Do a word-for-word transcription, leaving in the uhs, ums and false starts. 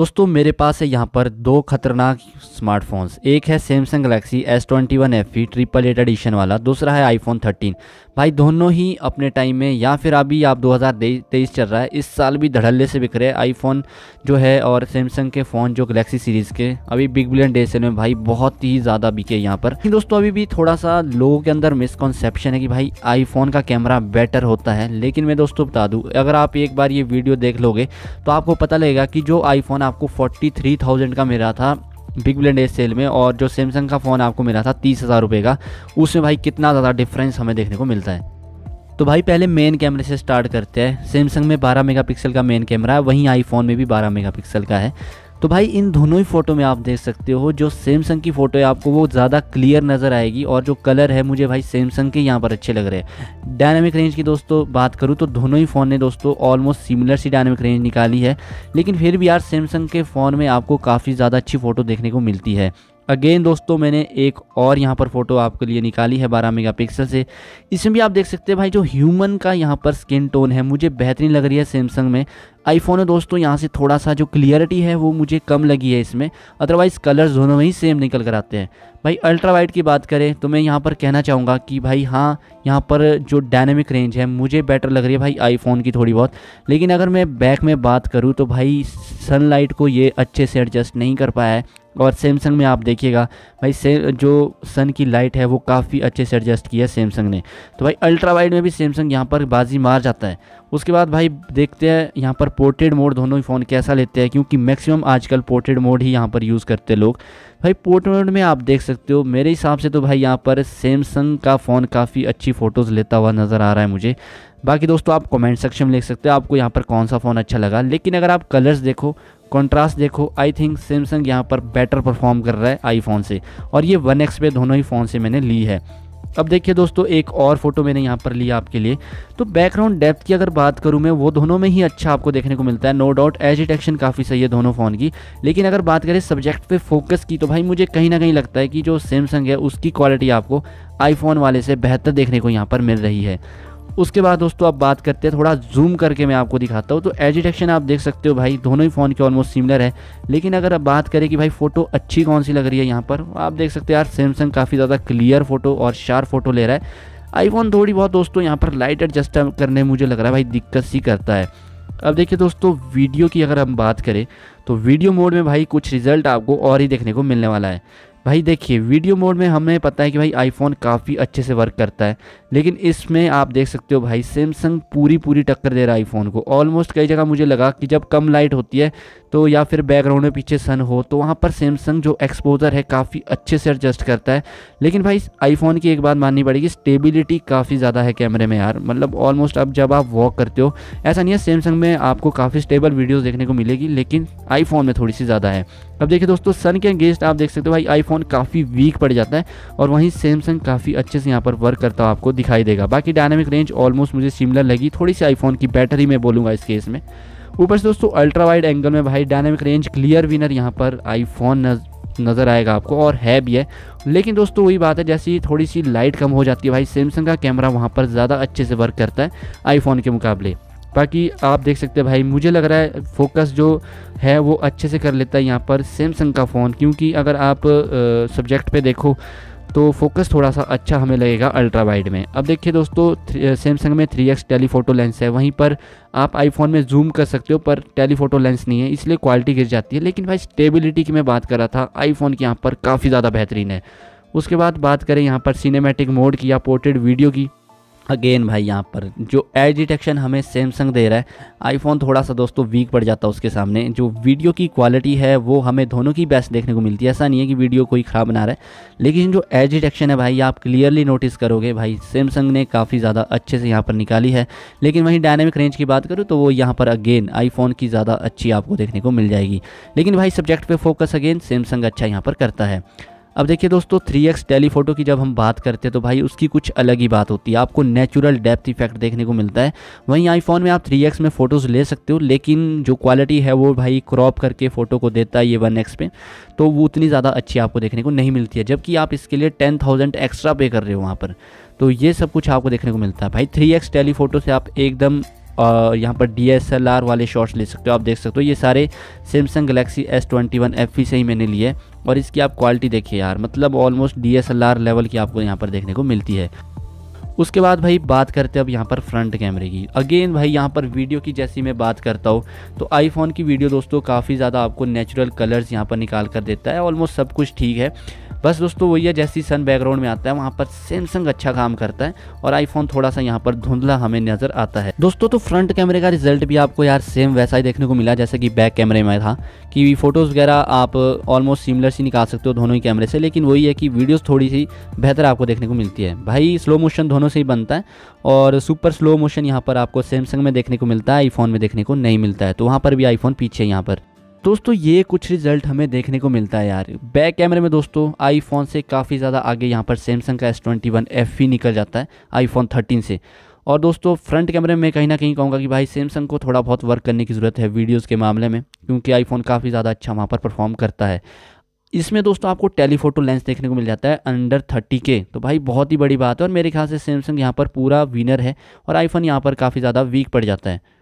दोस्तों मेरे पास है यहाँ पर दो खतरनाक स्मार्टफोन्स, एक है Samsung galaxy S twenty one F E triple eight edition वाला, दूसरा है आईफोन थर्टीन। भाई दोनों ही अपने टाइम में या फिर अभी आप दो हज़ार तेईस चल रहा है, इस साल भी धड़ल्ले से बिक रहे हैं आईफोन जो है और सैमसंग के फ़ोन जो गलेक्सी सीरीज़ के अभी बिग बिलियन डे सेल में भाई बहुत ही ज़्यादा बिके यहाँ पर। दोस्तों अभी भी थोड़ा सा लोगों के अंदर मिसकॉन्सेप्शन है कि भाई आईफोन का कैमरा बेटर होता है, लेकिन मैं दोस्तों बता दूँ अगर आप एक बार ये वीडियो देख लोगे तो आपको पता लगेगा कि जो आईफोन आपको तैंतालीस हज़ार का मिला था बिग बिलियन डे सेल में और जो सैमसंग का फ़ोन आपको मिला था तीस हज़ार रुपये का, उसमें भाई कितना ज़्यादा डिफरेंस हमें देखने को मिलता है। तो भाई पहले मेन कैमरे से स्टार्ट करते हैं। सैमसंग में बारह मेगापिक्सल का मेन कैमरा है, वहीं आईफोन में भी बारह मेगापिक्सल का है। तो भाई इन दोनों ही फ़ोटो में आप देख सकते हो, जो सैमसंग की फ़ोटो है आपको वो ज़्यादा क्लियर नज़र आएगी और जो कलर है मुझे भाई सैमसंग के यहाँ पर अच्छे लग रहे हैं। डायनामिक रेंज की दोस्तों बात करूँ तो दोनों ही फ़ोन ने दोस्तों ऑलमोस्ट सिमिलर सी डायनामिक रेंज निकाली है, लेकिन फिर भी यार सैमसंग के फ़ोन में आपको काफ़ी ज़्यादा अच्छी फ़ोटो देखने को मिलती है। अगेन दोस्तों मैंने एक और यहाँ पर फ़ोटो आपके लिए निकाली है बारह मेगापिक्सल से, इसमें भी आप देख सकते हैं भाई जो ह्यूमन का यहाँ पर स्किन टोन है मुझे बेहतरीन लग रही है सैमसंग में। आईफोन में दोस्तों यहाँ से थोड़ा सा जो क्लियरिटी है वो मुझे कम लगी है इसमें, अदरवाइज़ कलर्स दोनों में ही सेम निकल कर आते हैं। भाई अल्ट्रा वाइड की बात करें तो मैं यहाँ पर कहना चाहूँगा कि भाई हाँ यहाँ पर जो डायनेमिक रेंज है मुझे बेटर लग रही है भाई आईफोन की थोड़ी बहुत, लेकिन अगर मैं बैक में बात करूँ तो भाई सनलाइट को ये अच्छे से एडजस्ट नहीं कर पाया है। और सैमसंग में आप देखिएगा भाई से जो सन की लाइट है वो काफ़ी अच्छे से एडजस्ट किया है सैमसंग ने। तो भाई अल्ट्रा वाइड में भी सैमसंग यहाँ पर बाजी मार जाता है। उसके बाद भाई देखते हैं यहाँ पर पोर्ट्रेट मोड दोनों ही फ़ोन कैसा लेते हैं, क्योंकि मैक्सिमम आजकल पोर्ट्रेट मोड ही यहाँ पर यूज़ करते हैं लोग। भाई पोर्ट्रेट मोड में आप देख सकते हो मेरे हिसाब से तो भाई यहाँ पर सैमसंग का फ़ोन काफ़ी अच्छी फ़ोटोज़ लेता हुआ नज़र आ रहा है मुझे। बाकी दोस्तों आप कमेंट सेक्शन में लिख सकते हो आपको यहाँ पर कौन सा फ़ोन अच्छा लगा, लेकिन अगर आप कलर्स देखो, कॉन्ट्रास्ट देखो, आई थिंक सैमसंग यहाँ पर बेटर परफॉर्म कर रहा है आईफोन से, और ये वन एक्स पे दोनों ही फ़ोन से मैंने ली है। अब देखिए दोस्तों एक और फ़ोटो मैंने यहाँ पर ली आपके लिए। तो बैकग्राउंड डेप्थ की अगर बात करूँ मैं, वो दोनों में ही अच्छा आपको देखने को मिलता है, नो डाउट। एज डिटेक्शन काफ़ी सही है दोनों फ़ोन की, लेकिन अगर बात करें सब्जेक्ट पे फोकस की तो भाई मुझे कहीं ना कहीं लगता है कि जो सैमसंग है उसकी क्वालिटी आपको आईफोन वाले से बेहतर देखने को यहाँ पर मिल रही है। उसके बाद दोस्तों आप बात करते हैं, थोड़ा जूम करके मैं आपको दिखाता हूँ, तो एज डिटेक्शन आप देख सकते हो भाई दोनों ही फ़ोन के ऑलमोस्ट सिमिलर है। लेकिन अगर आप बात करें कि भाई फ़ोटो अच्छी कौन सी लग रही है यहाँ पर, आप देख सकते हो यार सैमसंग काफ़ी ज़्यादा क्लियर फ़ोटो और शार्प फ़ोटो ले रहा है। आईफोन थोड़ी बहुत दोस्तों यहाँ पर लाइट एडजस्ट करने मुझे लग रहा है भाई दिक्कत सी करता है। अब देखिए दोस्तों वीडियो की अगर हम बात करें तो वीडियो मोड में भाई कुछ रिज़ल्ट आपको और ही देखने को मिलने वाला है। भाई देखिए वीडियो मोड में हमें पता है कि भाई आईफोन काफ़ी अच्छे से वर्क करता है, लेकिन इसमें आप देख सकते हो भाई सैमसंग पूरी पूरी टक्कर दे रहा है आईफोन को। ऑलमोस्ट कई जगह मुझे लगा कि जब कम लाइट होती है तो या फिर बैकग्राउंड में पीछे सन हो तो वहाँ पर सैमसंग जो एक्सपोजर है काफ़ी अच्छे से एडजस्ट करता है। लेकिन भाई आईफोन की एक बात माननी पड़ेगी, स्टेबिलिटी काफ़ी ज़्यादा है कैमरे में यार, मतलब ऑलमोस्ट अब जब आप वॉक करते हो, ऐसा नहीं है सैमसंग में आपको काफ़ी स्टेबल वीडियोज़ देखने को मिलेगी, लेकिन आईफोन में थोड़ी सी ज़्यादा है। अब देखिए दोस्तों सन के अगेंस्ट आप देख सकते हो भाई आईफोन काफ़ी वीक पड़ जाता है और वहीं सैमसंग काफ़ी अच्छे से यहाँ पर वर्क करता हुआ आपको दिखाई देगा। बाकी डायनामिक रेंज ऑलमोस्ट मुझे सिमिलर लगी, थोड़ी सी आईफोन की बैटरी मैं बोलूँगा इस केस में। ऊपर से दोस्तों अल्ट्रा वाइड एंगल में भाई डायनामिक रेंज क्लियर विनर यहाँ पर आईफोन नज, नज़र आएगा आपको, और है भी है। लेकिन दोस्तों वही बात है, जैसे ही थोड़ी सी लाइट कम हो जाती है भाई सैमसंग का कैमरा वहाँ पर ज़्यादा अच्छे से वर्क करता है आईफोन के मुकाबले। बाकी आप देख सकते हैं भाई मुझे लग रहा है फोकस जो है वो अच्छे से कर लेता है यहाँ पर सैमसंग का फ़ोन, क्योंकि अगर आप सब्जेक्ट पे देखो तो फोकस थोड़ा सा अच्छा हमें लगेगा अल्ट्रा वाइड में। अब देखिए दोस्तों सैमसंग में थ्री एक्स टेलीफोटो लेंस है, वहीं पर आप आईफोन में जूम कर सकते हो पर टेलीफोटो लेंस नहीं है, इसलिए क्वालिटी गिर जाती है। लेकिन भाई स्टेबिलिटी की मैं बात कर रहा था आईफोन की यहाँ पर काफ़ी ज़्यादा बेहतरीन है। उसके बाद बात करें यहाँ पर सिनेमैटिक मोड की या पोर्ट्रेट वीडियो की, अगेन भाई यहाँ पर जो एज डिटेक्शन हमें सैमसंग दे रहा है आईफोन थोड़ा सा दोस्तों वीक पड़ जाता है उसके सामने। जो वीडियो की क्वालिटी है वो हमें दोनों की बेस्ट देखने को मिलती है, ऐसा नहीं है कि वीडियो कोई ख़राब बना रहा है, लेकिन जो एज डिटेक्शन है भाई आप क्लियरली नोटिस करोगे भाई सैमसंग ने काफ़ी ज़्यादा अच्छे से यहाँ पर निकाली है। लेकिन वहीं डायनेमिक रेंज की बात करूँ तो वो यहाँ पर अगेन आईफोन की ज़्यादा अच्छी आपको देखने को मिल जाएगी, लेकिन भाई सब्जेक्ट पर फोकस अगेन सैमसंग अच्छा यहाँ पर करता है। अब देखिए दोस्तों थ्री एक्स टेलीफोटो की जब हम बात करते हैं तो भाई उसकी कुछ अलग ही बात होती है, आपको नेचुरल डेप्थ इफेक्ट देखने को मिलता है। वहीं आईफोन में आप थ्री एक्स में फ़ोटोज़ ले सकते हो, लेकिन जो क्वालिटी है वो भाई क्रॉप करके फ़ोटो को देता है ये वन एक्स पे, तो वो उतनी ज़्यादा अच्छी आपको देखने को नहीं मिलती है, जबकि आप इसके लिए टेन थाउजेंड एक्स्ट्रा पे कर रहे हो वहाँ पर। तो ये सब कुछ आपको देखने को मिलता है भाई थ्री एक्स टेलीफोटो से, आप एकदम और यहाँ पर डी एस एल आर वाले शॉट्स ले सकते हो। आप देख सकते हो ये सारे Samsung galaxy S twenty one F E से ही मैंने लिए है और इसकी आप क्वालिटी देखिए यार, मतलब almost D S L R level की आपको यहाँ पर देखने को मिलती है। उसके बाद भाई बात करते हैं अब यहाँ पर फ्रंट कैमरे की। अगेन भाई यहाँ पर वीडियो की जैसी मैं बात करता हूँ तो आईफोन की वीडियो दोस्तों काफ़ी ज़्यादा आपको नेचुरल कलर्स यहाँ पर निकाल कर देता है, ऑलमोस्ट सब कुछ ठीक है। बस दोस्तों वही है, जैसी सन बैकग्राउंड में आता है वहाँ पर सैमसंग अच्छा काम करता है और आईफोन थोड़ा सा यहाँ पर धुंधला हमें नज़र आता है दोस्तों। तो फ्रंट कैमरे का रिजल्ट भी आपको यार सेम वैसा ही देखने को मिला जैसा कि बैक कैमरे में था, कि फोटोज़ वगैरह आप ऑलमोस्ट सिमिलर सी निकाल सकते हो दोनों ही कैमरे से, लेकिन वही है कि वीडियोज़ थोड़ी सी बेहतर आपको देखने को मिलती है। भाई स्लो मोशन दोनों से ही बनता है और सुपर स्लो मोशन यहाँ पर आपको सैमसंग में देखने को मिलता है, आईफोन में देखने को नहीं मिलता है, तो वहाँ पर भी आईफोन पीछे यहाँ पर। दोस्तों ये कुछ रिजल्ट हमें देखने को मिलता है यार। बैक कैमरे में दोस्तों आईफोन से काफ़ी ज़्यादा आगे यहाँ पर सैमसंग का S twenty one F E निकल जाता है आईफोन थर्टीन से। और दोस्तों फ्रंट कैमरे में कहीं ना कहीं कहूँगा कि भाई सैमसंग को थोड़ा बहुत वर्क करने की ज़रूरत है वीडियोज़ के मामले में, क्योंकि आईफोन काफ़ी ज़्यादा अच्छा वहाँ पर परफॉर्म करता है। इसमें दोस्तों आपको टेलीफोटो लेंस देखने को मिल जाता है अंडर थर्टी के, तो भाई बहुत ही बड़ी बात है और मेरे ख्याल से सैमसंग यहाँ पर पूरा विनर है और आईफोन यहाँ पर काफ़ी ज़्यादा वीक पड़ जाता है।